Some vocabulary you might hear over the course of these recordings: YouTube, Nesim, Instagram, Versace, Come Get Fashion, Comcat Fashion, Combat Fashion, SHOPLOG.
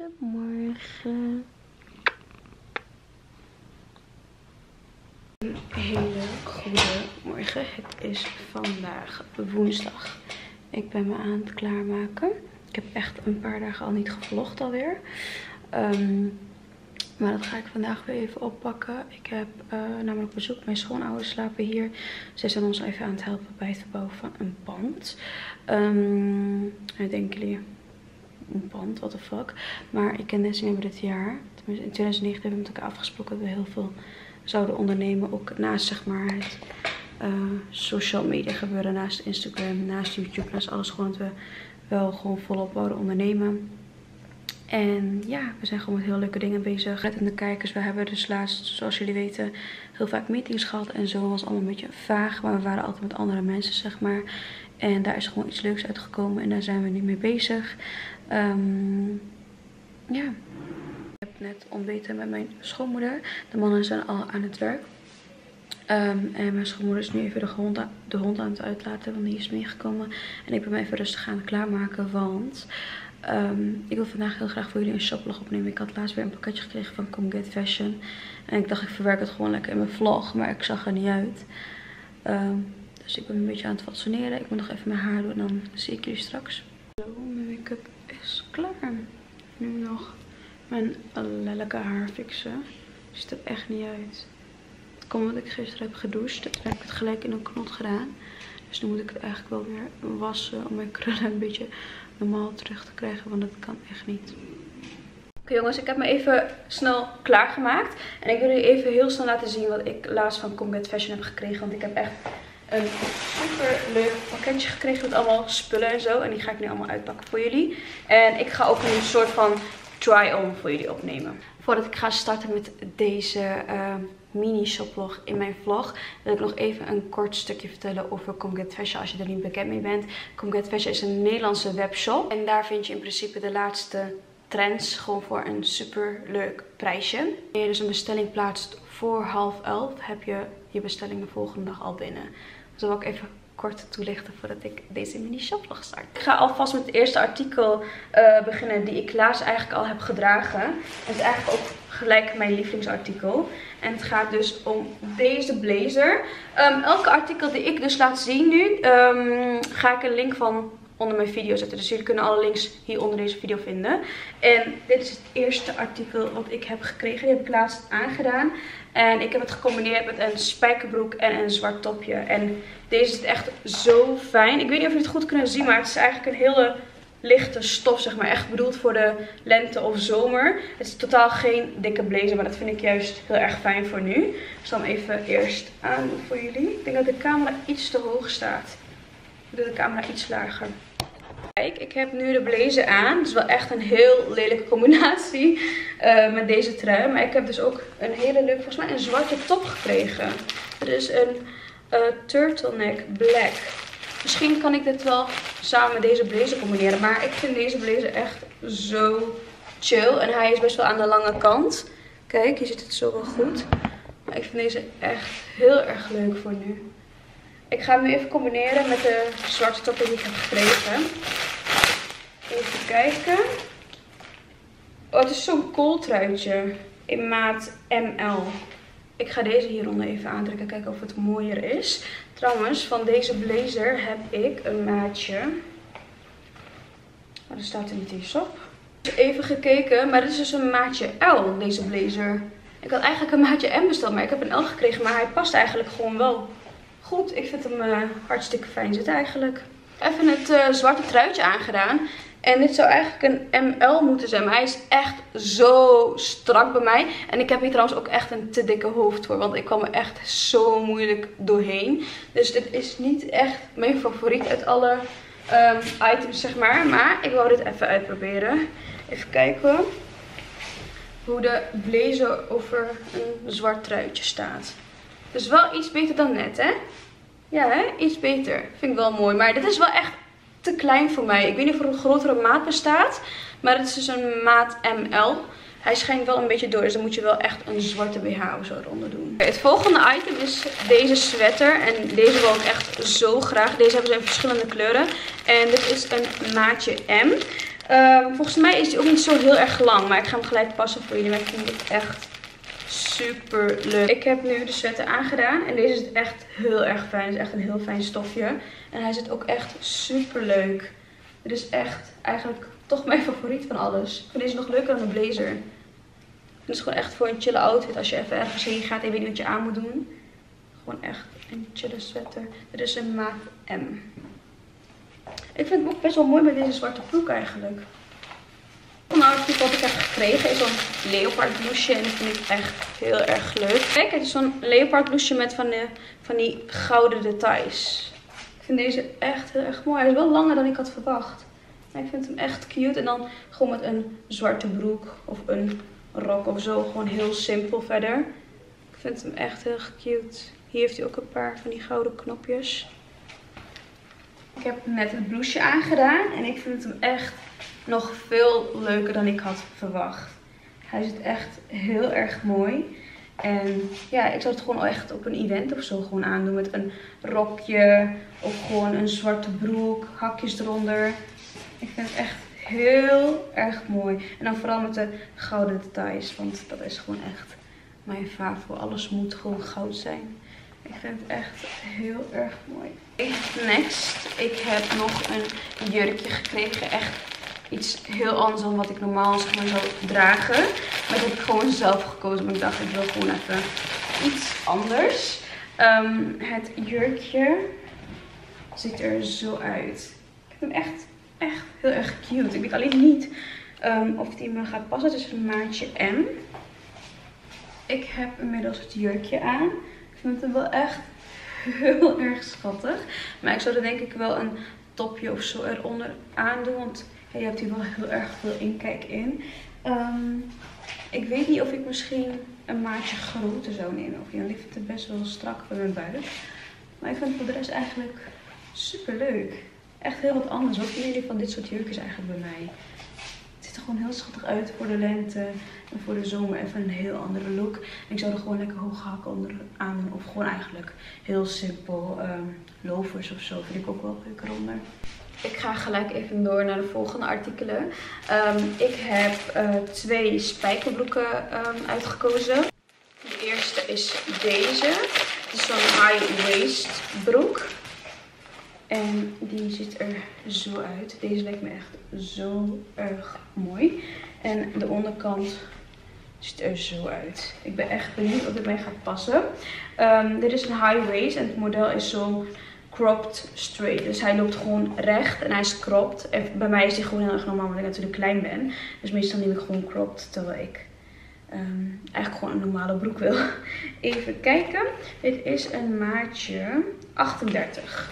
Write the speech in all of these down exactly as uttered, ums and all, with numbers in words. Goedemorgen. Een hele goede morgen. Het is vandaag woensdag. Ik ben me aan het klaarmaken. Ik heb echt een paar dagen al niet gevlogd alweer. Um, maar dat ga ik vandaag weer even oppakken. Ik heb uh, namelijk bezoek. Mijn schoonouders slapen hier. Ze zijn ons even aan het helpen bij het verbouwen van een pand. Um, wat denken jullie? Een pand, what the fuck. Maar ik en Nesim hebben dit jaar, tenminste in twintig negentien hebben we met elkaar afgesproken dat we heel veel zouden ondernemen. Ook naast zeg maar het uh, social media gebeuren, naast Instagram, naast YouTube, naast alles. Gewoon dat we wel gewoon volop wouden ondernemen. En ja, we zijn gewoon met heel leuke dingen bezig. Let in de kijkers, we hebben dus laatst, zoals jullie weten, heel vaak meetings gehad. En zo was allemaal een beetje vaag, maar we waren altijd met andere mensen zeg maar. En daar is gewoon iets leuks uitgekomen en daar zijn we nu mee bezig. Um, ja. Ik heb net ontbeten met mijn schoonmoeder. De mannen zijn al aan het werk. Um, en mijn schoonmoeder is nu even de hond, de hond aan het uitlaten, want die is meegekomen. En ik ben me even rustig aan het klaarmaken, want um, ik wil vandaag heel graag voor jullie een shoplog opnemen. Ik had laatst weer een pakketje gekregen van Combat Fashion. En ik dacht, ik verwerk het gewoon lekker in mijn vlog, maar ik zag er niet uit. Um, Dus ik ben een beetje aan het fatsoeneren. Ik moet nog even mijn haar doen en dan zie ik jullie straks. Zo, mijn make-up is klaar. Nu nog mijn lelijke haar fixen. Ziet er echt niet uit. Het komt omdat ik gisteren heb gedoucht. Toen heb ik het gelijk in een knot gedaan. Dus nu moet ik het eigenlijk wel weer wassen om mijn krullen een beetje normaal terug te krijgen. Want dat kan echt niet. Oké okay, jongens, ik heb me even snel klaargemaakt. En ik wil jullie even heel snel laten zien wat ik laatst van Combat Fashion heb gekregen. Want ik heb echt een super leuk pakketje gekregen met allemaal spullen en zo. En die ga ik nu allemaal uitpakken voor jullie. En ik ga ook een soort van try-on voor jullie opnemen. Voordat ik ga starten met deze uh, mini shoplog in mijn vlog, wil ik nog even een kort stukje vertellen over Comcat Fashion als je er niet bekend mee bent. Comcat Fashion is een Nederlandse webshop. En daar vind je in principe de laatste trends gewoon voor een super leuk prijsje. Als je dus een bestelling plaatst voor half elf, heb je je bestelling de volgende dag al binnen. Dat wil ik even kort toelichten voordat ik deze mini shoplog start. Ik ga alvast met het eerste artikel uh, beginnen die ik laatst eigenlijk al heb gedragen. En het is eigenlijk ook gelijk mijn lievelingsartikel. En het gaat dus om deze blazer. Um, elke artikel die ik dus laat zien nu, um, ga ik een link van onder mijn video zetten. Dus jullie kunnen alle links hier onder deze video vinden. En dit is het eerste artikel wat ik heb gekregen. Die heb ik laatst aangedaan. En ik heb het gecombineerd met een spijkerbroek en een zwart topje. En deze is echt zo fijn. Ik weet niet of jullie het goed kunnen zien, maar het is eigenlijk een hele lichte stof, zeg maar. Echt bedoeld voor de lente of zomer. Het is totaal geen dikke blazer, maar dat vind ik juist heel erg fijn voor nu. Ik zal hem even eerst aandoen voor jullie. Ik denk dat de camera iets te hoog staat. Ik doe de camera iets lager. Kijk, ik heb nu de blazer aan. Het is wel echt een heel lelijke combinatie uh, met deze trui. Maar ik heb dus ook een hele leuke, volgens mij een zwarte top gekregen. Het is een uh, turtleneck black. Misschien kan ik dit wel samen met deze blazer combineren. Maar ik vind deze blazer echt zo chill. En hij is best wel aan de lange kant. Kijk, je ziet het zo wel goed. Maar ik vind deze echt heel erg leuk voor nu. Ik ga hem nu even combineren met de zwarte top die ik heb gekregen. Even kijken. Oh, het is zo'n kooltruitje in maat M L. Ik ga deze hieronder even aantrekken, kijken of het mooier is. Trouwens, van deze blazer heb ik een maatje. Maar er staat er niet eens op. Even gekeken, maar dit is dus een maatje L, deze blazer. Ik had eigenlijk een maatje M besteld, maar ik heb een L gekregen. Maar hij past eigenlijk gewoon wel goed, ik vind hem uh, hartstikke fijn zitten eigenlijk. Even het uh, zwarte truitje aangedaan. En dit zou eigenlijk een M L moeten zijn. Maar hij is echt zo strak bij mij. En ik heb hier trouwens ook echt een te dikke hoofd voor. Want ik kwam er echt zo moeilijk doorheen. Dus dit is niet echt mijn favoriet uit alle um, items, zeg maar. Maar ik wou dit even uitproberen. Even kijken hoe de blazer over een zwart truitje staat. Dus wel iets beter dan net, hè? Ja, hè? Iets beter. Vind ik wel mooi. Maar dit is wel echt te klein voor mij. Ik weet niet of er een grotere maat bestaat. Maar het is dus een maat M L. Hij schijnt wel een beetje door. Dus dan moet je wel echt een zwarte B H of zo eronder doen. Het volgende item is deze sweater. En deze wil ik echt zo graag. Deze hebben ze in verschillende kleuren. En dit is een maatje M. Um, volgens mij is die ook niet zo heel erg lang. Maar ik ga hem gelijk passen voor jullie. Maar ik vind het echt super leuk. Ik heb nu de sweater aangedaan. En deze is echt heel erg fijn. Het is echt een heel fijn stofje. En hij zit ook echt super leuk. Dit is echt eigenlijk toch mijn favoriet van alles. Ik vind deze nog leuker dan een blazer. Dit is gewoon echt voor een chille outfit. Als je even ergens heen gaat en weet niet wat je aan moet doen. Gewoon echt een chille sweater. Dit is een maat M. Ik vind het ook best wel mooi met deze zwarte broek eigenlijk. Nou, het wat ik heb gekregen is zo'n leopard blouseje. En dat vind ik echt heel erg leuk. Kijk, het is zo'n leopard blouseje met van, de, van die gouden details. Ik vind deze echt heel erg mooi. Hij is wel langer dan ik had verwacht. Maar ik vind hem echt cute. En dan gewoon met een zwarte broek of een rok of zo. Gewoon heel simpel verder. Ik vind hem echt heel erg cute. Hier heeft hij ook een paar van die gouden knopjes. Ik heb net het blouseje aangedaan en ik vind hem echt nog veel leuker dan ik had verwacht. Hij zit echt heel erg mooi. En ja, ik zou het gewoon echt op een event of zo gewoon aandoen met een rokje of gewoon een zwarte broek, hakjes eronder. Ik vind het echt heel erg mooi. En dan vooral met de gouden details, want dat is gewoon echt mijn favo. Alles moet gewoon goud zijn. Ik vind het echt heel erg mooi. Next, ik heb nog een jurkje gekregen. Echt iets heel anders dan wat ik normaal zou dragen. Maar dat heb ik gewoon zelf gekozen. Maar ik dacht, ik wil gewoon even iets anders. Um, het jurkje ziet er zo uit. Ik vind hem echt, echt heel erg cute. Ik weet alleen niet um, of die me gaat passen. Het is een maatje M. Ik heb inmiddels het jurkje aan. Ik vind het wel echt heel erg schattig. Maar ik zou er denk ik wel een topje of zo eronder aandoen. Want ja, je hebt hier wel heel erg veel inkijk in. Um, ik weet niet of ik misschien een maatje groter zou nemen. Of niet, want ik vind het best wel strak bij mijn buik. Maar ik vind het voor de rest eigenlijk super leuk. Echt heel wat anders. Wat vinden jullie van dit soort jurkjes eigenlijk bij mij? Het ziet er gewoon heel schattig uit voor de lente. En voor de zomer even een heel andere look. En ik zou er gewoon lekker hoge hakken onder aan doen. Of gewoon eigenlijk heel simpel um, loafers of zo. Vind ik ook wel leuk eronder. Ik ga gelijk even door naar de volgende artikelen. Um, ik heb uh, twee spijkerbroeken um, uitgekozen. De eerste is deze. Het is zo'n high-waist broek. En die ziet er zo uit. Deze lijkt me echt zo erg mooi. En de onderkant ziet er zo uit. Ik ben echt benieuwd of dit mij gaat passen. Um, dit is een high waist en het model is zo cropped straight. Dus hij loopt gewoon recht en hij is cropped. En bij mij is die gewoon heel erg normaal, want ik natuurlijk klein ben. Dus meestal neem ik gewoon cropped, terwijl ik um, eigenlijk gewoon een normale broek wil. Even kijken. Dit is een maatje achtendertig.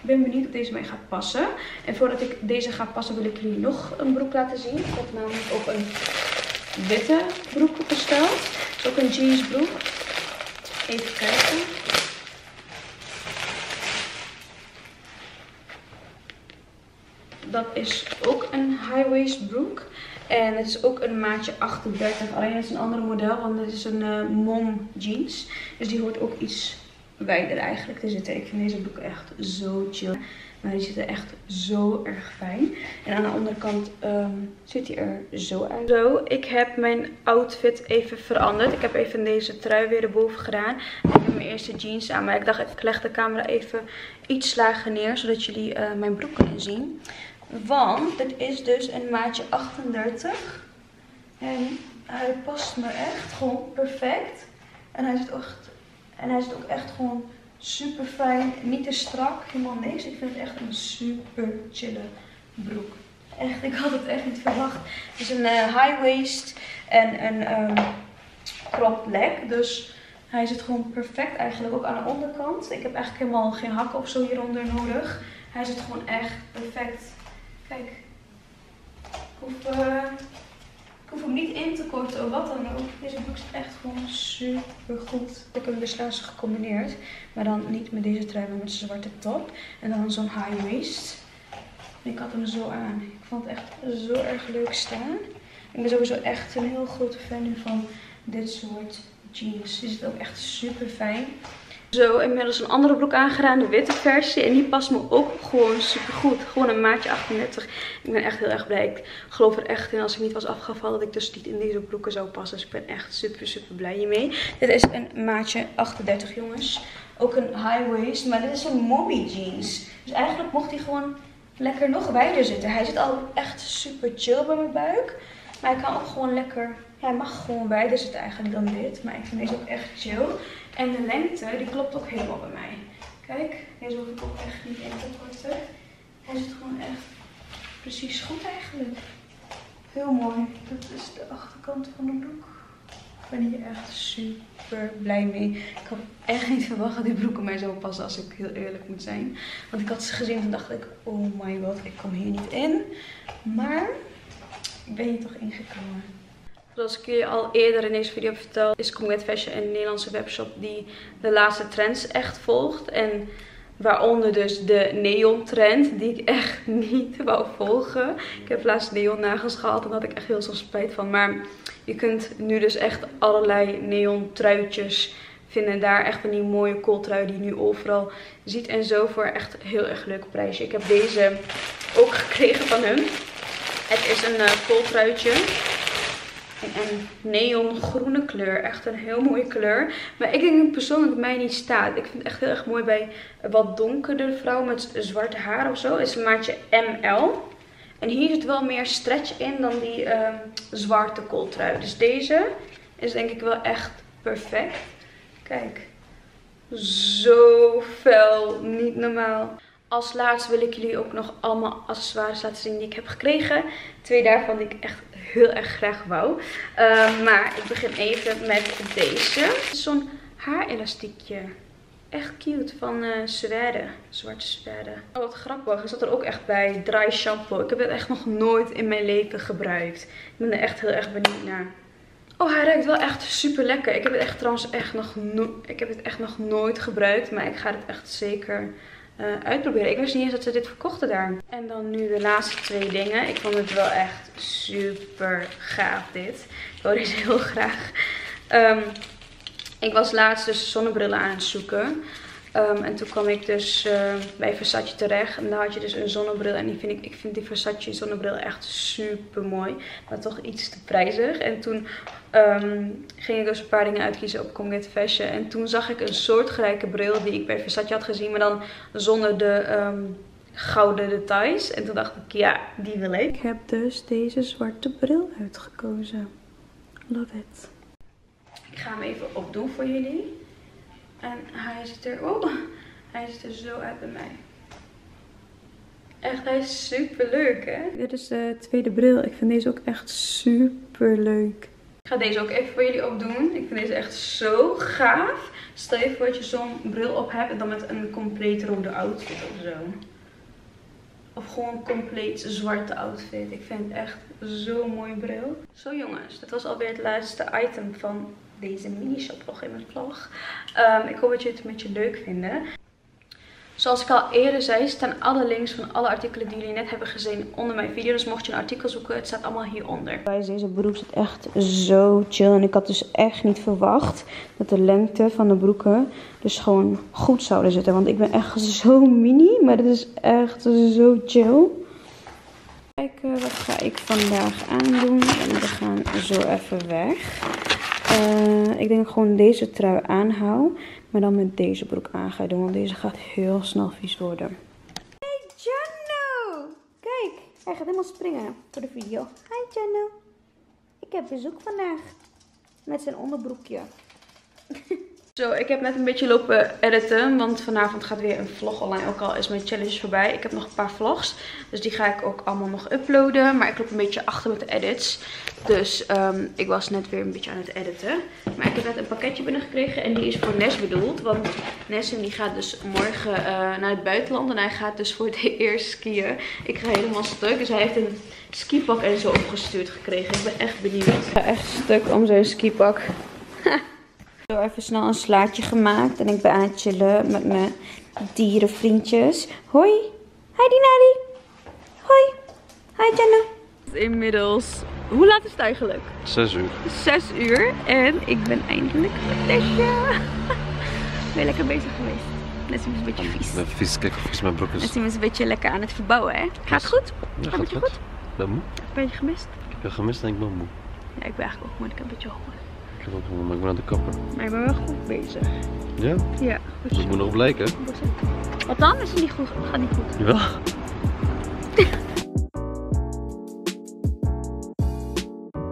Ik ben benieuwd of deze mij gaat passen. En voordat ik deze ga passen wil ik jullie nog een broek laten zien. Ik heb namelijk ook een witte broek besteld. Het is ook een jeansbroek. Even kijken. Dat is ook een high-waist broek. En het is ook een maatje achtendertig. Alleen het is een ander model, want het is een uh, mom jeans. Dus die hoort ook iets wijder eigenlijk te zitten. Ik vind deze broek echt zo chill. Maar die zitten echt zo erg fijn. En aan de onderkant um, ziet hij er zo uit. Zo, ik heb mijn outfit even veranderd. Ik heb even deze trui weer erboven gedaan. En ik heb mijn eerste jeans aan. Maar ik dacht, ik leg de camera even iets lager neer. Zodat jullie uh, mijn broek kunnen zien. Want dit is dus een maatje achtendertig. En hij past me echt gewoon perfect. En hij zit echt... En hij zit ook echt gewoon super fijn. Niet te strak, helemaal niks. Ik vind het echt een super chille broek. Echt, ik had het echt niet verwacht. Het is een uh, high waist en een um, crop leg. Dus hij zit gewoon perfect eigenlijk. Ook aan de onderkant. Ik heb eigenlijk helemaal geen hakken of zo hieronder nodig. Hij zit gewoon echt perfect. Kijk. Ik hoef, uh, ik hoef hem niet in te korten of wat dan ook. Deze broek zit echt gewoon super goed. Ik heb hem dus laatst gecombineerd. Maar dan niet met deze trui, maar met een zwarte top. En dan zo'n high waist. En ik had hem zo aan. Ik vond het echt zo erg leuk staan. Ik ben sowieso echt een heel grote fan van dit soort jeans. Die zit ook echt super fijn. Zo, inmiddels een andere broek aangedaan, de witte versie. En die past me ook gewoon super goed. Gewoon een maatje achtendertig. Ik ben echt heel erg blij. Ik geloof er echt in, als ik niet was afgevallen, dat ik dus niet in deze broeken zou passen. Dus ik ben echt super, super blij hiermee. Dit is een maatje achtendertig, jongens. Ook een high waist, maar dit is een Moby jeans. Dus eigenlijk mocht hij gewoon lekker nog wijder zitten. Hij zit al echt super chill bij mijn buik. Maar hij kan ook gewoon lekker... Ja, hij mag gewoon wijder zitten eigenlijk dan dit. Maar ik vind deze ook echt chill. En de lengte, die klopt ook helemaal bij mij. Kijk, deze hoef ik ook echt niet in te korten. Hij zit gewoon echt precies goed eigenlijk. Heel mooi. Dat is de achterkant van de broek. Ik ben hier echt super blij mee. Ik had echt niet verwacht dat die broeken mij zo passen, als ik heel eerlijk moet zijn. Want ik had ze gezien en dacht ik, oh my god, ik kom hier niet in. Maar ik ben hier toch ingekomen. Zoals ik jullie al eerder in deze video heb verteld, is Combat Fashion een Nederlandse webshop die de laatste trends echt volgt. En waaronder dus de neon trend, die ik echt niet wou volgen. Ik heb laatst neon nagels gehaald en daar had ik echt heel veel spijt van. Maar je kunt nu dus echt allerlei neon truitjes vinden. Daar echt van die mooie kooltrui die je nu overal ziet en zo, voor echt heel erg leuk prijsje. Ik heb deze ook gekregen van hun. Het is een kooltruitje. En neongroene kleur. Echt een heel mooie kleur. Maar ik denk persoonlijk dat mij niet staat. Ik vind het echt heel erg mooi bij wat donkerdere vrouwen met zwarte haar of zo. Het is een maatje M L. En hier zit wel meer stretch in dan die uh, zwarte kooltrui. Dus deze is denk ik wel echt perfect. Kijk. Zo fel. Niet normaal. Als laatste wil ik jullie ook nog allemaal accessoires laten zien die ik heb gekregen. Twee daarvan die ik echt heel erg graag wou. Uh, maar ik begin even met deze. Het is zo'n haarelastiekje. Echt cute. Van uh, Zweden. Zwarte Zweden. Oh, wat grappig. Ik zat er ook echt bij. Dry shampoo. Ik heb dit echt nog nooit in mijn leven gebruikt. Ik ben er echt heel erg benieuwd naar. Oh, hij ruikt wel echt super lekker. Ik heb het echt trouwens echt nog, no ik heb het echt nog nooit gebruikt. Maar ik ga het echt zeker... Uh, uitproberen. Ik wist niet eens dat ze dit verkochten daar. En dan nu de laatste twee dingen. Ik vond het wel echt super gaaf dit. Ik wou deze heel graag. Um, ik was laatst dus zonnebrillen aan het zoeken. Um, en toen kwam ik dus uh, bij Versace terecht. En daar had je dus een zonnebril. En die vind ik, ik vind die Versace zonnebril echt super mooi. Maar toch iets te prijzig. En toen um, ging ik dus een paar dingen uitkiezen op Come Get Fashion. En toen zag ik een soortgelijke bril die ik bij Versace had gezien. Maar dan zonder de um, gouden details. En toen dacht ik, ja, die wil ik. Ik heb dus deze zwarte bril uitgekozen. Love it. Ik ga hem even opdoen voor jullie. En hij ziet er, oh, hij ziet er zo uit bij mij. Echt, hij is super leuk, hè? Dit is de tweede bril. Ik vind deze ook echt super leuk. Ik ga deze ook even voor jullie opdoen. Ik vind deze echt zo gaaf. Stel je voor dat je zo'n bril op hebt en dan met een compleet rode outfit of zo. Of gewoon een compleet zwarte outfit. Ik vind het echt zo'n mooie bril. Zo jongens, dat was alweer het laatste item van deze mini-shoplog in mijn vlog. Um, ik hoop dat jullie het een beetje leuk vinden. Zoals ik al eerder zei, staan alle links van alle artikelen die jullie net hebben gezien onder mijn video. Dus mocht je een artikel zoeken, het staat allemaal hieronder. Deze broek zit echt zo chill. En ik had dus echt niet verwacht dat de lengte van de broeken dus gewoon goed zouden zitten. Want ik ben echt zo mini, maar dit is echt zo chill. Kijken, wat ga ik vandaag aandoen? En we gaan zo even weg. Uh, ik denk gewoon deze trui aanhoud, maar dan met deze broek aan ga doen, want deze gaat heel snel vies worden. Hey Gianno! Kijk, hij gaat helemaal springen voor de video. Hi Gianno! Ik heb bezoek vandaag met zijn onderbroekje. Zo, ik heb net een beetje lopen editen, want vanavond gaat weer een vlog online. Ook al is mijn challenge voorbij. Ik heb nog een paar vlogs, dus die ga ik ook allemaal nog uploaden. Maar ik loop een beetje achter met de edits. Dus um, ik was net weer een beetje aan het editen. Maar ik heb net een pakketje binnengekregen en die is voor Nes bedoeld. Want Nesim die gaat dus morgen uh, naar het buitenland en hij gaat dus voor het eerst skiën. Ik ga helemaal stuk, dus hij heeft een skipak en zo opgestuurd gekregen. Ik ben echt benieuwd. Ik ga echt stuk om zijn skipak. Ik heb even snel een slaatje gemaakt en ik ben aan het chillen met mijn dierenvriendjes. Hoi! Hi Dinari! Hoi! Hi Gianno! Inmiddels, hoe laat is het eigenlijk? zes uur. zes uur en ik ben eindelijk op lesje. Ben je lekker bezig geweest? Nesim is een beetje vies. Ben vies, kijk hoe vies mijn broek is. Nesim is een beetje lekker aan het verbouwen, hè? Gaat goed? Ja, gaat goed. goed? Ik ben moe. Ben je gemist? Ik heb je gemist en ik ben moe. Ja, ik ben eigenlijk ook moe. Ik heb een beetje honger. Ik heb ook honger, maar ik ben aan de kapper. Maar ik ben wel goed bezig. Ja? Ja, goed. Dat moet nog blijken, hè? Wat dan? Is het niet goed? Gaat niet goed. Jawel.